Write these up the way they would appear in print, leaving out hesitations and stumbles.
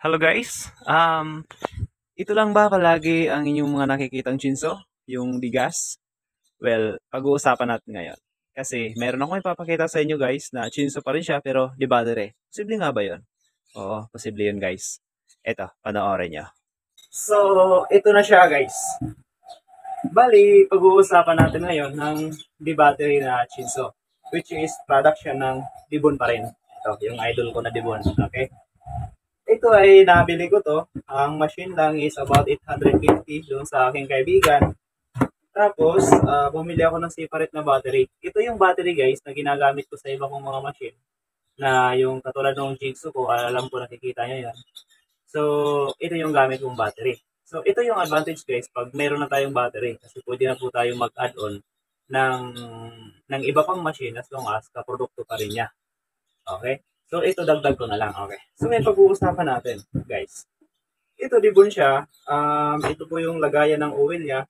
Hello guys, ito lang ba palagi ang inyong mga nakikitang Jigsaw, yung digas? Well, pag-uusapan natin ngayon. Kasi meron akong ipapakita sa inyo guys na Jigsaw pa rin siya pero D-Battery. Posible nga ba yun? Oo, posible yun guys. Eto, panoorin nyo. So, ito na siya guys. Bali, pag-uusapan natin ngayon ng D-Battery na Jigsaw, which is production ng Devon pa rin. Ito, yung idol ko na Devon, okay? Ito ay nabili ko to. Ang machine lang is about 850 doon sa aking kaibigan. Tapos, bumili ako ng separate na battery. Ito yung battery guys na ginagamit ko sa iba kong mga machine. Na yung katulad ng Jigsaw ko, alam ko nakikita nyo yan. So, ito yung gamit kong battery. So, ito yung advantage guys pag meron na tayong battery. Kasi pwede na po tayong mag-add-on ng iba pang machine as long as kaprodukto pa rin niya. Okay? So, ito dagdag ko na lang. Okay. So, may pag-uusapan natin, guys. Ito, Devon siya. Ito po yung lagayan ng oil niya.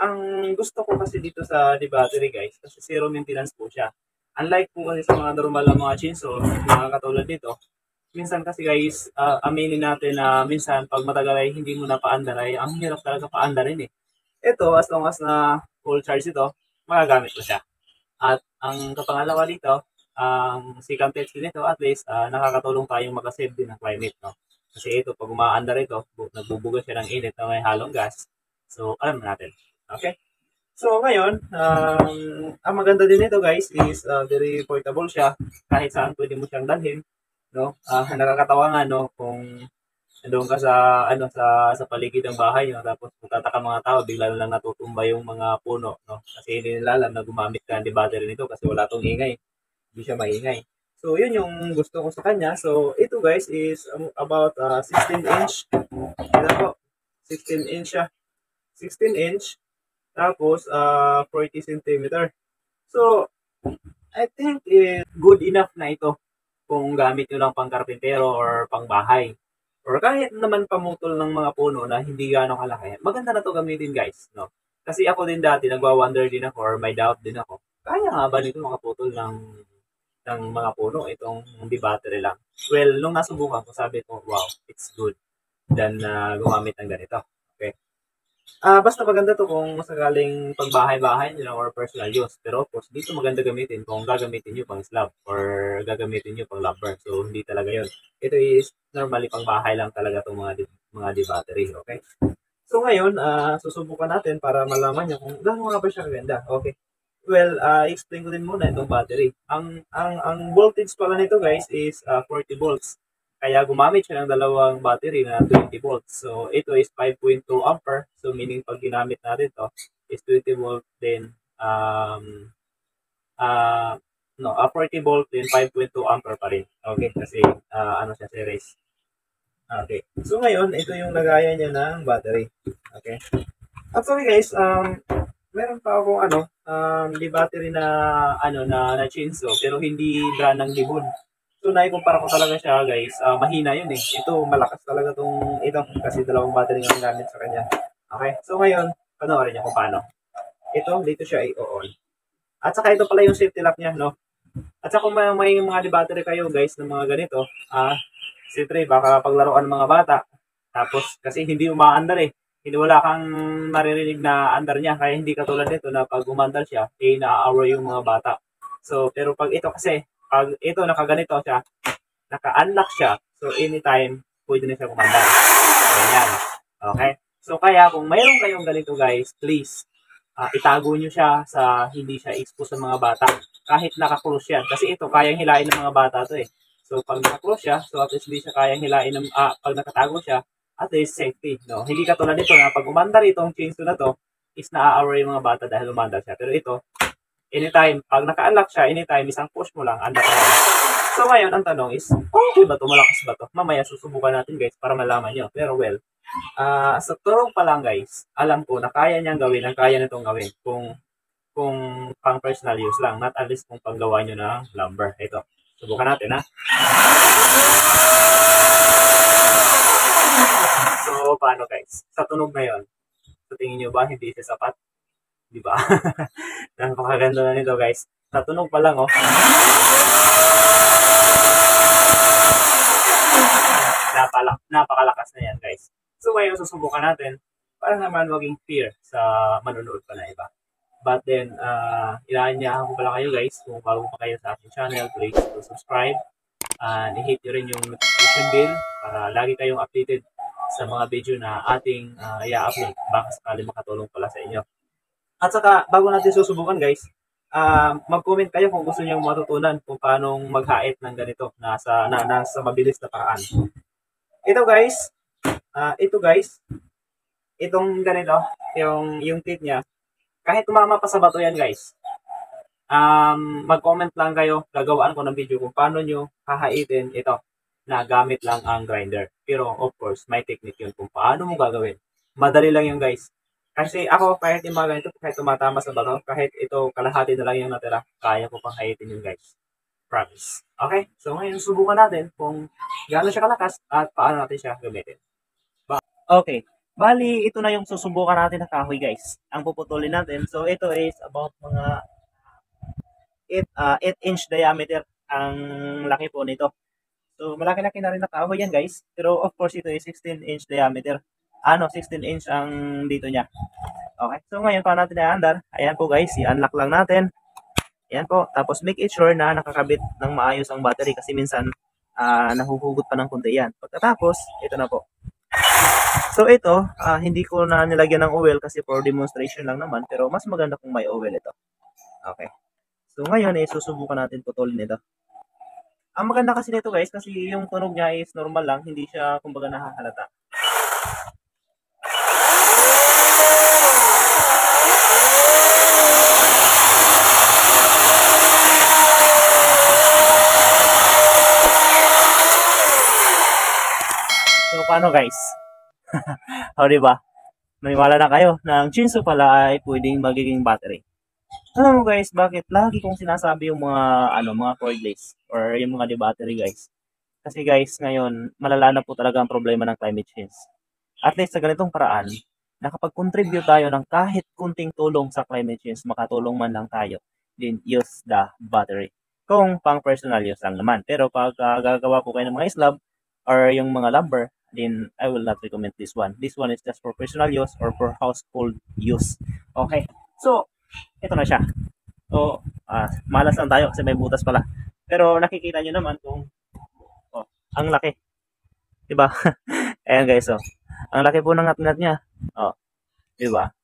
Ang gusto ko kasi dito sa D-Battery, guys, kasi zero maintenance po siya. Unlike po kasi sa mga normal na mga Jigsaw, mga katulad dito, minsan kasi, guys, aminin natin na minsan pag matagal ay hindi mo na paandar ay ang hirap talaga paandarin eh. Ito, as long as na full charge ito, magagamit ko siya. At ang kapangalawa dito, si Campetsi nito at least nakakatulong tayong makasave din ng climate, no? Kasi ito pag umaandar ito nagbubuga siya ng init na may halong gas, so alam natin, okay? So ngayon, ang maganda din nito guys is very portable siya, kahit saan pwede mo siyang dalhin, no? Nakakatawa nga, no, kung nandoon ka sa sa paligid ng bahay, no? Tapos magtataka mga tao bigla lang natutumba yung mga puno, no? Kasi hindi nila alam na gumamit ka ng D-Battery nito kasi wala tong ingay. Hindi siya maingay. So, yun yung gusto ko sa kanya. So, ito guys is about 16 inch. Ito po. 16 inch siya. 16 inch. Tapos, 40 centimeter. So, I think good enough na ito kung gamit nyo lang pang karpintero or pang bahay. Or kahit naman pamutol ng mga puno na hindi gano'ng kalaki. Maganda na to gamitin guys, no? Kasi ako din dati, nagwa-wonder din ako or may doubt din ako. Kaya nga ba nito makaputol ng mga puno itong D-Battery lang? Well, nung nasubukan ko, sabi ko, wow, it's good. Then, gumamit ng ganito. Okay? Basta maganda to kung sakaling pagbahay-bahay nyo or personal use. Pero, of course, dito maganda gamitin kung gagamitin nyo pang slab or gagamitin nyo pang lumber. So, hindi talaga yun. Ito is normally pang bahay lang talaga itong mga D-Battery. Okay? So, ngayon, susubukan natin para malaman nyo kung gano'n nga ba siya kaganda. Okay? Well, explain ko din muna itong battery. Ang voltage pala nito guys is 40 volts. Kaya gumamit siya ng dalawang battery na 20 volts. So, ito is 5.2 ampere. So, meaning pag ginamit natin to is 20 volt then 40 volt then 5.2 ampere pa rin. Okay, kasi siya series. Okay. So, ngayon, ito yung lagayan niya ng battery. Okay. At sorry guys, meron pa akong D-Battery na Jigsaw pero hindi brand ng Devon. So naikumpara ko talaga siya guys, mahina yun eh. Ito malakas talaga ito kasi dalawang battery ang gamit sa kanya. Okay, so ngayon panoorin niyo kung paano. Ito dito siya i-on. At saka ito pala yung safety lock niya, no? At saka kung may mga D-Battery kayo guys ng mga ganito, siyempre baka paglaruan ng mga bata. Tapos kasi hindi umaandar eh. Hindi wala kang maririnig na andar niya, kaya hindi katulad nito na pag umandar siya, naaawa yung mga bata. So, pero pag ito kasi, pag ito nakaganito siya, naka-unlock siya, so anytime, pwede na siya kumandar. Ganyan. Okay? So, kaya kung mayroon kayong ganito guys, please, itago nyo siya sa hindi siya expose sa mga bata. Kahit naka-close yan. Kasi ito, kayang hilain ng mga bata to eh. So, pag naka-close siya, so at least hindi siya kayang hilain ng, pag nakatago siya, at least safety, no? Hindi katulad nito na pag umandar itong Jigsaw na to, is naa-aware yung mga bata dahil umandar siya. Pero ito, anytime, pag naka-unlock siya, anytime, isang push mo lang, andar na. So ngayon, ang tanong is, okay ba ito? Malakas ba ito? Mamaya susubukan natin guys para malaman nyo. Pero well, sa turong pa lang guys, alam ko na kaya niyang gawin, ang kaya nitong gawin. Kung pang personal use lang, not at least kung panggawa nyo ng lumber. Ito, subukan natin ha. So, paano guys? Sa tunog na yun, so, tingin nyo ba hindi siya sapat? Diba? Napakaganda na nito guys. Sa tunog pa lang, oh. Napala napakalakas na yan, guys. So ngayon, susubukan natin para naman maging fair sa manonood pa na iba. But then, inaanyahan ko pala kayo, guys, kung bago pa kayo sa ating channel, please do subscribe. And i-hit nyo rin yung notification bell para lagi kayong updated sa mga video na ating i-upload. Baka sakali makatulong pala sa inyo. At saka, bago natin susubukan, guys, mag-comment kayo kung gusto niyo matutunan kung paano mag-hait ng ganito nasa mabilis na paraan. Ito guys, itong ganito, yung tip niya, kahit tumama pa sa bato yan, guys. Mag-comment lang kayo, gagawaan ko ng video kung paano nyo hahaitin ito na gamit lang ang grinder. Pero of course, may technique yun kung paano mo gagawin. Madali lang yun, guys. Kasi ako, kahit yung mga ganito, kahit tumatama sa bato, kahit ito, kalahati na lang yung natira, kaya ko pang haitin yun, guys. Promise. Okay? So ngayon, subukan natin kung gaano siya kalakas at paano natin siya gamitin. Okay. Bali, ito na yung susubukan natin na kahoy, guys. Ang puputulin natin. So ito is about mga 8 inch diameter ang laki po nito. So malaki-laki na rin na kahoy yan, guys. Pero of course, ito is 16 inch diameter. 16 inch ang dito niya. Okay, so ngayon pa natin i-handle. Ayan po, guys, i-unlock lang natin. Ayan po, tapos make it sure na nakakabit ng maayos ang battery kasi minsan nahuhugot pa ng konti yan. Pagkatapos, ito na po. So ito, hindi ko na nilagyan ng oil kasi for demonstration lang naman, pero mas maganda kung may oil ito. Okay, so ngayon susubukan natin putulin ito. Ang maganda kasi nito, guys, kasi yung tunog niya is normal lang, hindi siya kumbaga nahahalata. So, paano, guys? O, diba? Naniwala na kayo na ang Jigsaw pala ay pwedeng magiging battery. Alam mo, guys, bakit lagi kong sinasabi yung mga, mga cordless or yung mga D-Battery, guys? Kasi, guys, ngayon, malala na po talaga ang problema ng climate change. At least sa ganitong paraan, nakapag-contribute tayo ng kahit kunting tulong sa climate change, makatulong man lang tayo, then use the battery. Kung pang-personal use lang naman. Pero pag gagawa ko kayo ng mga slab or yung mga lumber, then I will not recommend this one. This one is just for personal use or for household use. Okay. So, ito na siya. So, malas lang tayo kasi may butas pala. Pero nakikita nyo naman kung ang laki. Diba? Ayan, guys, so. Ang laki po ng ngat-ngat niya. Oh. Diba?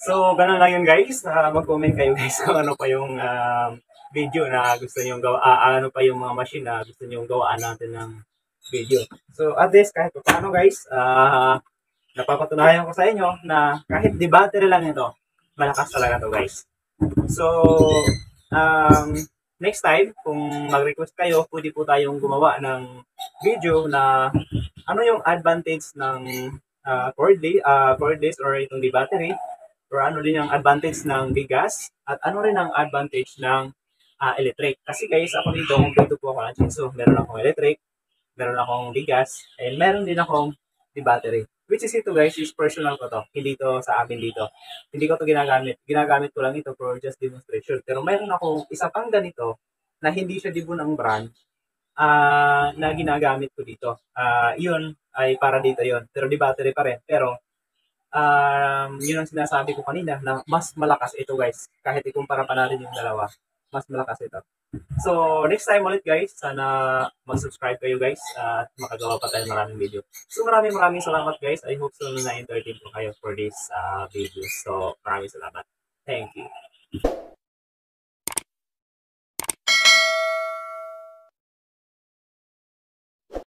So, ganun lang yun, guys. Mag-comment kayo, guys, kung ano pa yung video na gusto nyo gawaan. Ano pa yung mga machine na gusto nyo gawaan natin ng video. So, at least, kahit paano, guys, napapatunayan ko sa inyo na kahit D-Battery lang ito, malakas talaga ito, guys. So, next time, kung mag-request kayo, pwede po tayong gumawa ng video na ano yung advantage ng cordless or itong D-Battery, or ano din yung advantage ng bigas, at ano rin ang advantage ng electric. Kasi, guys, ako dito, kung dito po ako ng Jigsaw, meron akong electric, meron akong bigas, and meron din akong D-Battery. Which is ito, guys, is personal ko to. Hindi to sa amin dito. Hindi ko to ginagamit. Ginagamit ko lang ito for just demonstration. Pero meron ako isa pang ganito na hindi siya dibon ang brand na ginagamit ko dito. Yun ay para dito yun. Pero D-Battery pa rin. Pero yun ang sinasabi ko kanina na mas malakas ito, guys. Kahit ikumpara pa natin yung dalawa. Mas malakas ito. So, next time ulit, guys, sana mag-subscribe kayo, guys, at makagawa pa tayo maraming video. So, maraming salamat, guys. I hope so na-entertain po kayo for this video. So, maraming salamat. Thank you.